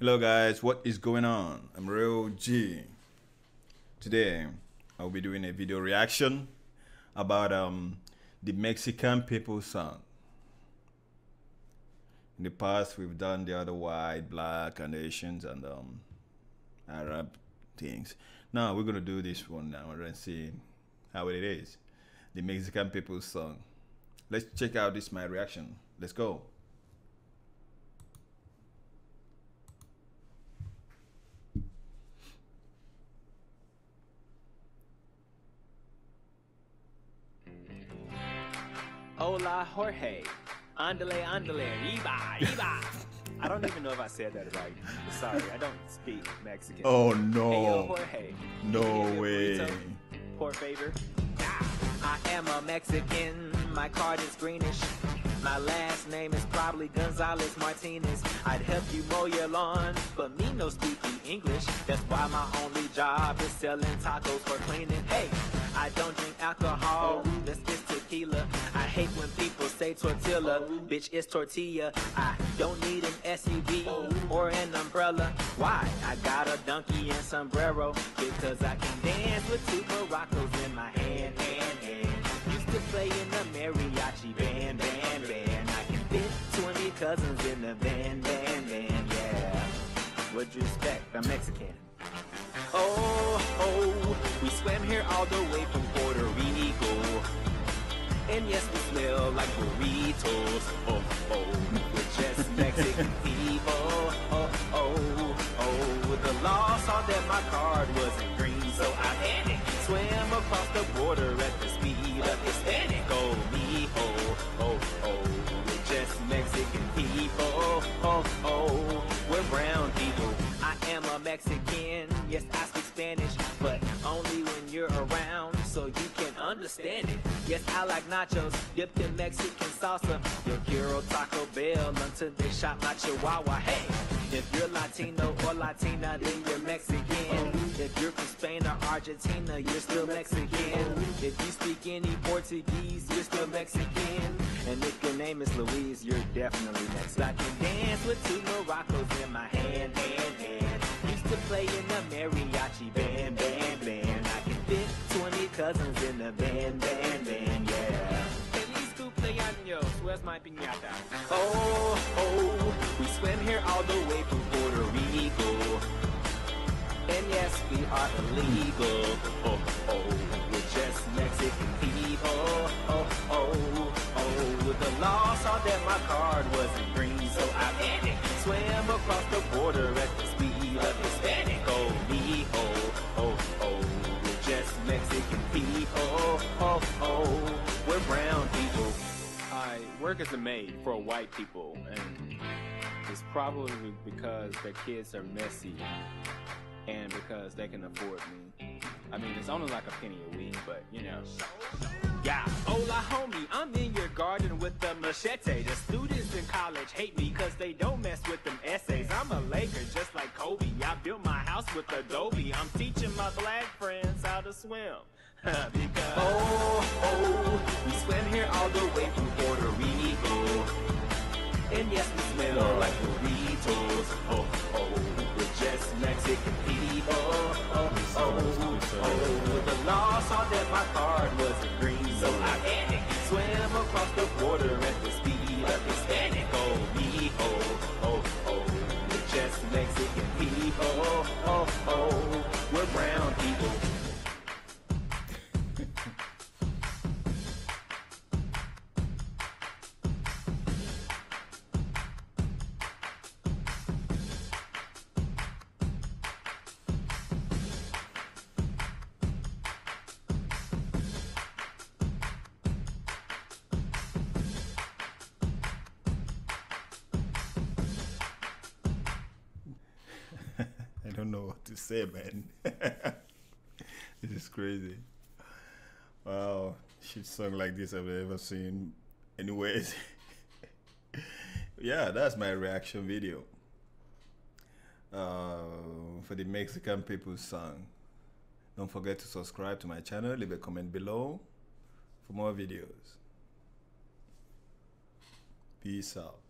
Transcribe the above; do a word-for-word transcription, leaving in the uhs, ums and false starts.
Hello guys, what is going on? I'm RealGee. Today I'll be doing a video reaction about um, the Mexican people song. In the past we've done the other white, black and Asians and um, Arab things. Now we're gonna do this one now and see how it is. The Mexican people song. Let's check out this my reaction. Let's go. Hola, Jorge. Andale, andale, iba, iba. I don't even know if I said that right. Sorry, I don't speak Mexican. Oh, no. Hey, yo, Jorge. No way. Por favor. I am a Mexican. My card is greenish. My last name is probably Gonzalez Martinez. I'd help you mow your lawn, but me no speaking English. That's why my only job is selling tacos for cleaning. Hey, I don't drink alcohol. Let's get tequila. I hate when people say tortilla, oh. Bitch, it's tortilla. I don't need an S U V oh. or an umbrella. Why? I got a donkey and sombrero because I can dance with two maracas in my hand, hand, hand. Used to play in a mariachi band, band, band. I can fit twenty cousins in the van, van, van, yeah. What'd you expect? I'm Mexican. Oh, oh, we swam here all the way from Puerto Rico. And yes, we smell like burritos, oh, oh, we're just Mexican people, oh, oh, oh. The law saw that my card wasn't green, so I had it. Swam across the border at the speed of Hispanic, oh, me, oh, oh, oh. We're just Mexican people, oh, oh, we're brown people. I am a Mexican, yes, I speak Spanish, but only when you're around, so you can understand it. Yes, I like nachos dipped in Mexican salsa. Yo quiero Taco Bell until they shot my chihuahua. Hey, if you're Latino or Latina, then you're Mexican. If you're from Spain or Argentina, you're still Mexican. If you speak any Portuguese, you're still Mexican. And if your name is Louise, you're definitely Mexican. I can dance with two maracas in my hand, hand, hand. Used to play in a mariachi band, band, band. I can fit twenty cousins in the band, band, band, yeah. Feliz cumpleaños, where's my piñata? Oh, oh, we swim here all the way from Puerto Rico. And yes, we are illegal. Oh, oh, we're just Mexican people. Oh, oh, oh, the law saw that my card wasn't green, so I panicked. Swam across the border at the speed of Hispanic. Oh, me, oh, oh, oh, we're just Mexican people. Oh, oh, oh, we're brown people. I work as a maid for white people, and it's probably because their kids are messy. And because they can afford me. I mean, it's only like a penny a week, but you know. Yeah, hola homie, I'm in your garden with the machete. The students in college hate me cause they don't mess with them essays. I'm a Laker just like Kobe, I built my house with Adobe. I'm teaching my black friends how to swim. Because oh, oh, we swim here all the way from Puerto Rico. And yes, we smell like burritos, oh, oh. Just Mexican people, oh, oh, oh, oh. The law saw that my card wasn't green, so I panicked. Swam across the border at the speed of Hispanic, oh, me, oh, oh, oh. We're just Mexican people, oh, oh, oh. We're brown I don't know what to say, man. This is crazy. Wow, shit song like this I've never seen. Anyways, yeah, that's my reaction video uh, for the Mexican people song. Don't forget to subscribe to my channel. Leave a comment below for more videos. Peace out.